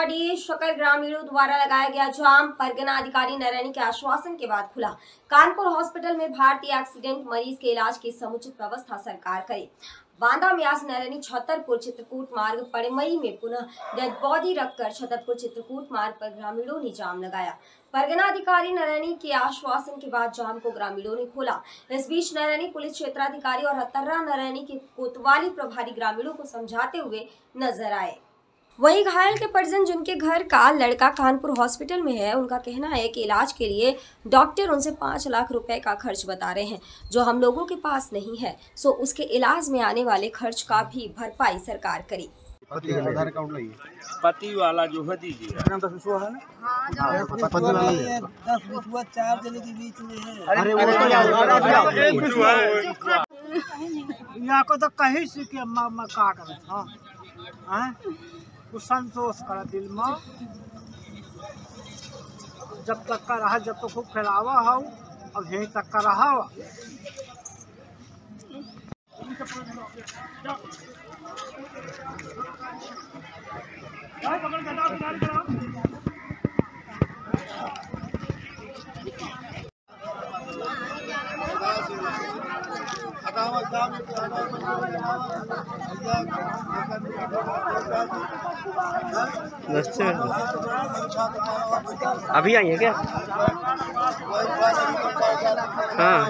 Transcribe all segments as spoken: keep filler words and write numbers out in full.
Body शकर ग्रामीणों द्वारा लगाया गया जाम, परगना अधिकारी नैनी के आश्वासन के बाद खुला। कानपुर हॉस्पिटल में भारतीय एक्सीडेंट मरीज के इलाज की समुचित व्यवस्था सरकार करे। बांदा में आज नैनी छतरपुर चित्रकूट मार्ग पड़मई में पुनः डेड बॉडी रखकर छतरपुर चित्रकूट मार्ग पर ग्रामीणों ने जाम लगाया। परगना अधिकारी नैनी के आश्वासन के बाद जाम को ग्रामीणों ने खोला। इस बीच नैनी पुलिस क्षेत्राधिकारी और हतर्रा नैनी के कोतवाली प्रभारी ग्रामीणों को समझाते हुए नजर आए। वहीं घायल के परिजन जिनके घर का लड़का कानपुर हॉस्पिटल में है, उनका कहना है कि इलाज के लिए डॉक्टर उनसे पाँच लाख रुपए का खर्च बता रहे हैं जो हम लोगों के पास नहीं है, सो उसके इलाज में आने वाले खर्च का भी भरपाई सरकार करे। पति वाला जो है दीजिए कुछ संतोष करा दिल में, जब तक का रहा जब तक खूब फैलावा हो और यहीं तक का रहा हो। अभी आई है क्या? हाँ।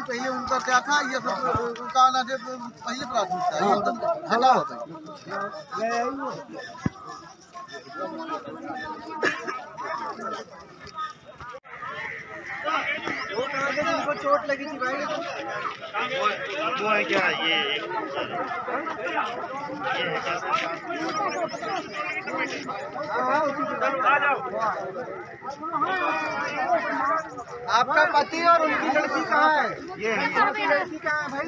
पहले उनका क्या था, ये सब उनका आना पहले प्राथमिकता। उनको चोट लगी थी भाई, वो वो है क्या ये आपका पति और उनकी लड़की कहाँ है? ये लड़की कहाँ है भाई?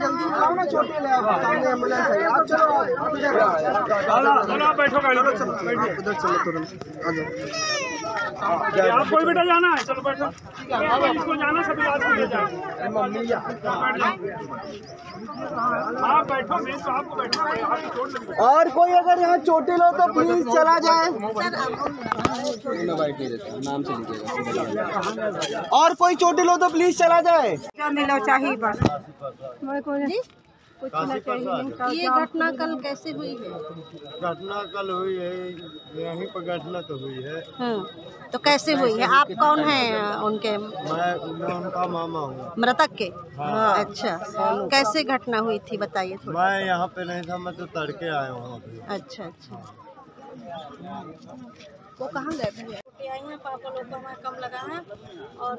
जल्दी लाओ ना, छोटे ले आओ, एम्बुलेंस है। आप चलो बैठो, उधर चलो तुरंत आ जाओ। आप कोई बेटा जाना है, चलो बैठो। इसको जाना, सभी आदमी आप बैठो, मैं तो आपको बैठो। और कोई अगर यहाँ चोटिल लो तो प्लीज चला जाए, और कोई चोटिल लो तो प्लीज चला जाए। मिलो चाहिए बस कुछ ना चाहिए। ये घटना कल कैसे हुई है? घटना कल हुई है, यहीं पर घटना तो हुई है। तो कैसे हुई है? आप कौन हैं उनके? मैं मैं उनका मामा हूँ मृतक के। हाँ। अच्छा, कैसे घटना हुई थी बताइए। मैं यहाँ पे नहीं था, मैं तो तड़के आया हूँ। अच्छा अच्छा, वो कहाँ गए थे? आई हैं, पापा लोग को हमारे कम लगा है और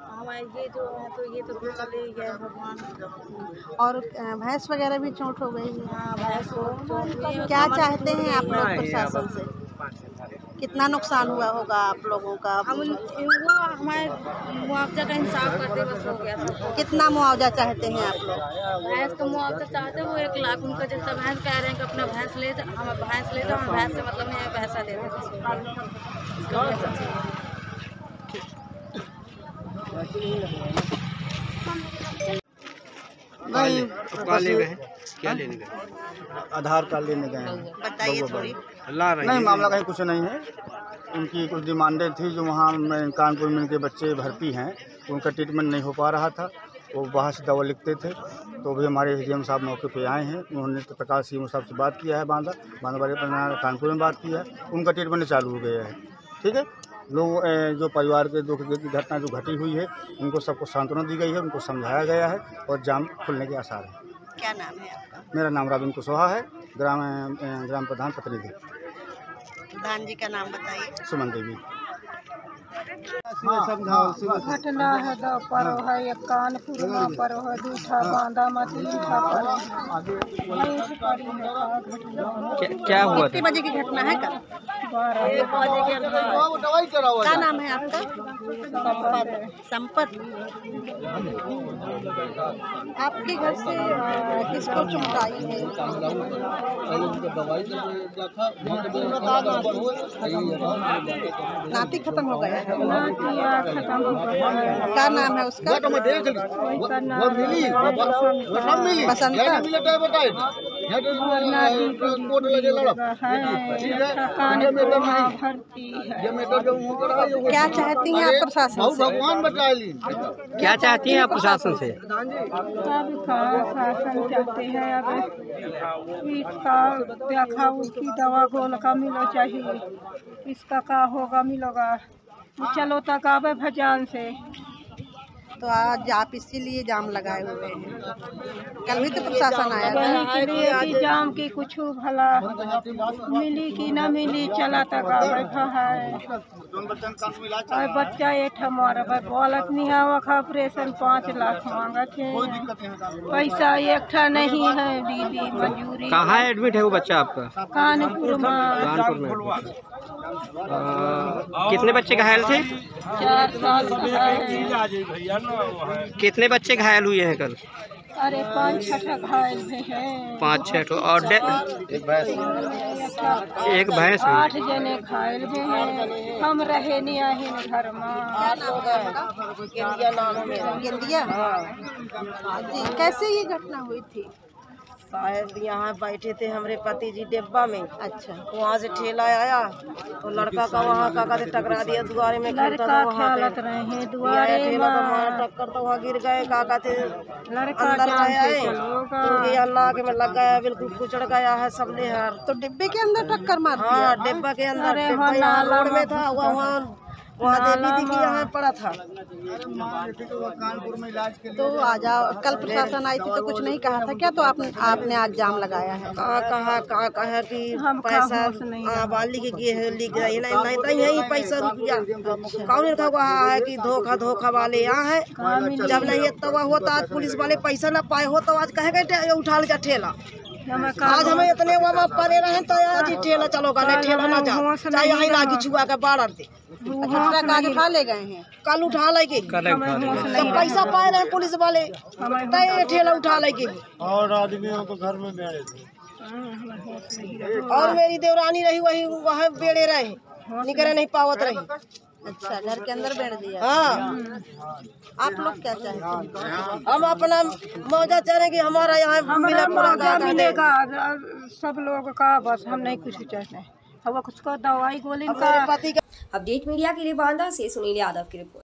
हमारे ये जो है तो ये तो बिल्कुल ही गए भगवान। और भैंस वगैरह भी चोट हो गई। हाँ, भैंस को चोट हुई है। क्या चाहते हैं आप लोग प्रशासन से? कितना नुकसान हुआ होगा आप लोगों का? हम वो हमारे मुआवजा का इंसाफ करते बस हो गया था। कितना मुआवजा चाहते हैं आप लोग? भैंस का मुआवजा चाहते हैं वो एक लाख। उनका जितना भैंस कह रहे हैं कि अपना भैंस ले जाओ, हम भैंस ले जाओ, हम भैंस से मतलब नहीं पैसा दे रहे हैं। क्या लेने गए? आधार कार्ड लेने गए। बताइए थोड़ी। नहीं, मामला कहीं कुछ नहीं है। उनकी कुछ डिमांडेड थी जो वहाँ कानपुर में उनके बच्चे भर्ती हैं, उनका ट्रीटमेंट नहीं हो पा रहा था, वो बाहर से दवा लिखते थे। तो भी हमारे डी एम साहब मौके पे आए हैं, उन्होंने तत्काल सी एम ओ साहब से बात किया है, बांदा बांदा बारे कानपुर में बात किया है, उनका ट्रीटमेंट चालू हो गया है। ठीक है, लोग जो परिवार के दुख की घटना जो घटी हुई है उनको सबको सांत्वना दी गई है, उनको समझाया गया है और जाम खुलने के आसार हैं। क्या नाम है आपका? मेरा नाम रवि इंद्र कुशवाहा है, ग्राम ग्राम प्रधान प्रतिनिधि। प्रधान जी का नाम बताइए। सुमन देवी। घटना है दो परो है, एक कानपुर में परो है, दूसरा बांदा में, तीसरा परो है। क्या हुआ? कितने बजे की घटना है कल? क्या नाम है आपका? संपत। आपके घर से किसको चोट आई है? नाती खत्म हो गया है। क्या नाम है उसका? क्या चाहती हैं आप प्रशासन से? भगवान बचाए। क्या चाहती हैं आप प्रशासन से? शासन चाहते हैं अब देखा उसकी दवा गोल का मिलो चाहिए, इसका का होगा मिलोगा चलो तक आवे भजान से। तो आज आप इसीलिए जाम लगाए हुए हैं? कल भी तो प्रशासन आया था जाम की कुछ भला मिली कि न मिली चला तक बैठा है। बच्चा एक हमारा बालक नहीं आवा खा ऑपरेशन पाँच लाख मांगा थे, पैसा एक नहीं है दीदी मंजूरी। कहाँ एडमिट है वो बच्चा आपका? कानपुर में। कितने बच्चे घायल थे? चार साल भैया। कितने बच्चे घायल हुए हैं कल? अरे पाँच छठा घायल हैं। पाँच छठो और एक भैंस एक भैंस आठ जने घायल भी हैं। हम रहे नहीं आए घर में। कैसे ये घटना हुई थी? शायद यहाँ बैठे थे हमारे पति जी डिब्बा में। अच्छा। वहाँ से ठेला आया तो लड़का का वहाँ काका से टकरा दिया दुआरे में। लड़का हालत रहे दुआरे ठेला तो वहाँ टक्कर तो वहाँ गिर गए। काका थे अंदर आए आए तो अल्लाह के में लग गया बिल्कुल कुचड़ गया है सबने हर। तो डिब्बे के अंदर टक्कर मार? हाँ डिब्बा के अंदर। यहाँ रोड में था वहाँ वहाँ देवी दीदी यहाँ पड़ा था। कानपुर में इलाज के लिए तो आ जाओ। कल प्रशासन आई थी तो कुछ नहीं कहा था क्या? तो आपने आपने आज जाम लगाया है? कहा कहा कहा कहा कि पैसा बाली के लिए लीक नहीं नहीं यही पैसा रुपया कौन था? कहा है कि धोखा धोखा वाले यहाँ है। जब नहीं तब होता आज पुलिस वाले पैसा न पाए हो तो आज कहे गए उठा लिया ठेला। आज हमें इतने वहाँ पड़े रहे तो आज ठेला चलोगा नहीं ठेला ना जाओ चाहे यहाँ लागी छुआ के बाढ़ दे। आज उठा ले गए हैं? कल उठा लेंगे जब पैसा पाए रहे पुलिस वाले तय ठेला उठा लेंगे। और आदमियों को घर में बेड़े थे और मेरी देवरानी रही वही वहाँ बेड़े रहे निकले नहीं पावत रही। अच्छा घर के अंदर बैठ दिया। हाँ आप लोग क्या चाहते हैं? हम अपना मौजा चाह रहे कि हमारा यहाँ मिलेगा मिलेगा सब लोग का। बस हम नहीं कुछ चाहते हैं। अब उसको दवाई गोली का। अपडेट मीडिया के लिए बांदा से सुनील यादव की रिपोर्ट।